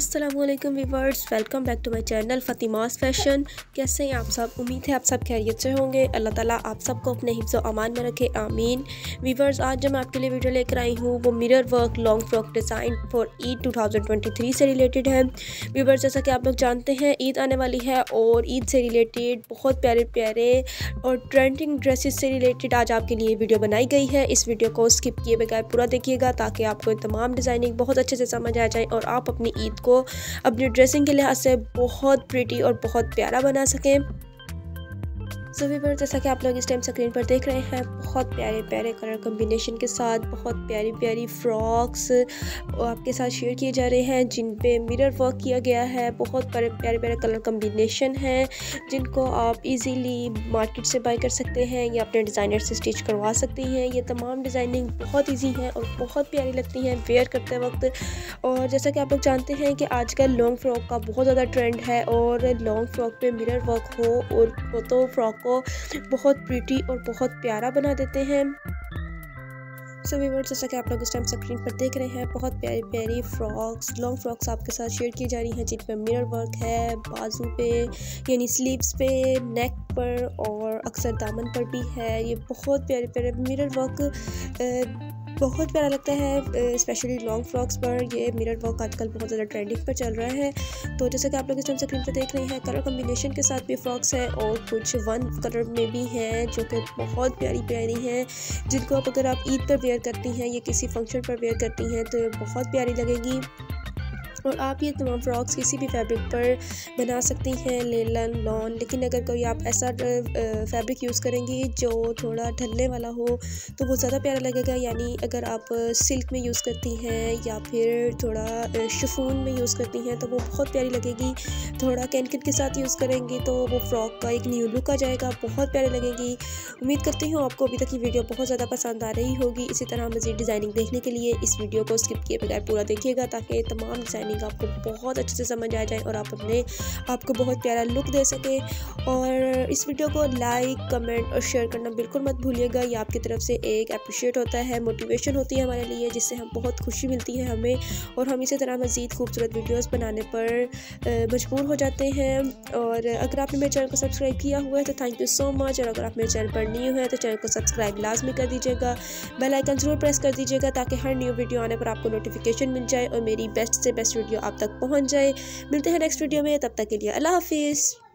अस्सलामुअलैकुम viewers, welcome back to my channel Fatima's fashion. कैसे हैं आप सब? उम्मीद है आप सब खैरियत से होंगे। अल्लाह ताला आप सबको अपने हिफ्ज़ व अमान में रखे, आमीन। व्यूअर्स, आज जो मैं आपके लिए वीडियो लेकर आई हूँ वो mirror work long frock design for Eid 2023 से रिलेटेड है। व्यूअर्स, जैसा कि आप लोग जानते हैं ईद आने वाली है और ईद से रिलेटेड बहुत प्यारे प्यारे और ट्रेंडिंग ड्रेसेस से रिलेटेड आज आपके लिए वीडियो बनाई गई है। इस वीडियो को स्किप किए बगैर पूरा देखिएगा ताकि आपको तमाम डिज़ाइनिंग बहुत अच्छे से समझ आ जाए और आप अपनी ईद को अपनी ड्रेसिंग के लिहाज से बहुत प्रिटी और बहुत प्यारा बना सकें। सो व्यूअर्स, जैसा कि आप लोग इस टाइम स्क्रीन पर देख रहे हैं, बहुत प्यारे प्यारे कलर कम्बिनेशन के साथ बहुत प्यारी प्यारी फ्रॉक्स आपके साथ शेयर किए जा रहे हैं जिन पे मिरर वर्क किया गया है। बहुत प्यारे प्यारे कलर कम्बिनेशन हैं जिनको आप इजीली मार्केट से बाय कर सकते हैं या अपने डिज़ाइनर से स्टिच करवा सकती हैं। ये तमाम डिज़ाइनिंग बहुत ईजी हैं और बहुत प्यारी लगती हैं वेयर करते वक्त। और जैसा कि आप लोग जानते हैं कि आजकल लॉन्ग फ्रॉक का बहुत ज़्यादा ट्रेंड है और लॉन्ग फ्रॉक पर मिरर वर्क हो और वो तो फ्रॉक को बहुत प्रिटी और बहुत प्यारा बना देते हैं। सो व्यूअर्स, जैसा कि आप लोग इस टाइम स्क्रीन पर देख रहे हैं, बहुत प्यारी प्यारी फ्रॉक्स लॉन्ग फ्रॉक्स आपके साथ शेयर की जा रही हैं जिन पर मिरर वर्क है, बाजू पे यानी स्लीव्स पे, नेक पर और अक्सर दामन पर भी है। ये बहुत प्यारे प्यारे मिरर वर्क बहुत प्यारा लगता है, स्पेशली लॉन्ग फ्रॉक्स पर। ये मिरर वर्क आजकल बहुत ज़्यादा ट्रेंडिंग पर चल रहा है। तो जैसा कि आप लोग इस टाइम स्क्रीन पर देख रहे हैं कलर कॉम्बिनेशन के साथ भी फ्रॉक्स हैं और कुछ वन कलर में भी हैं जो कि बहुत प्यारी प्यारी हैं जिनको आप अगर आप ईद पर वेयर करती हैं या किसी फंक्शन पर वेयर करती हैं तो ये बहुत प्यारी लगेगी। और आप ये तमाम फ्रॉक्स किसी भी फैब्रिक पर बना सकती हैं, लेलन, लॉन। लेकिन अगर कोई आप ऐसा फैब्रिक यूज़ करेंगी जो थोड़ा ढलने वाला हो तो वो ज़्यादा प्यारा लगेगा। यानी अगर आप सिल्क में यूज़ करती हैं या फिर थोड़ा शिफॉन में यूज़ करती हैं तो वो बहुत प्यारी लगेगी। थोड़ा कैनकट के साथ यूज़ करेंगी तो वो फ्रॉक का एक न्यू लुक आ जाएगा, बहुत प्यारी लगेगी। उम्मीद करती हूँ आपको अभी तक ये वीडियो बहुत ज़्यादा पसंद आ रही होगी। इसी तरह मज़ीद डिज़ाइनिंग देखने के लिए इस वीडियो को स्किप किए बगैर पूरा देखिएगा ताकि तमाम डिज़ाइन आपको बहुत अच्छे से समझ आ जाए और आप अपने आपको बहुत प्यारा लुक दे सके। और इस वीडियो को लाइक, कमेंट और शेयर करना बिल्कुल मत भूलिएगा। ये आपकी तरफ से एक अप्रिशिएट होता है, मोटिवेशन होती है हमारे लिए, जिससे हम बहुत खुशी मिलती है हमें और हम इसी तरह मज़ीद खूबसूरत वीडियोस बनाने पर मजबूर हो जाते हैं। और अगर आपने मेरे चैनल को सब्सक्राइब किया हुआ है तो थैंक यू सो मच, और अगर आप मेरे चैनल पर न्यू हैं तो चैनल को सब्सक्राइब लाजमी कर दीजिएगा, बेल आइकन ज़रूर प्रेस कर दीजिएगा ताकि हर न्यू वीडियो आने पर आपको नोटिफिकेशन मिल जाए और मेरी बेस्ट से बेस्ट वीडियो आप तक पहुंच जाए। मिलते हैं नेक्स्ट वीडियो में, तब तक के लिए अल्लाह हाफिज़।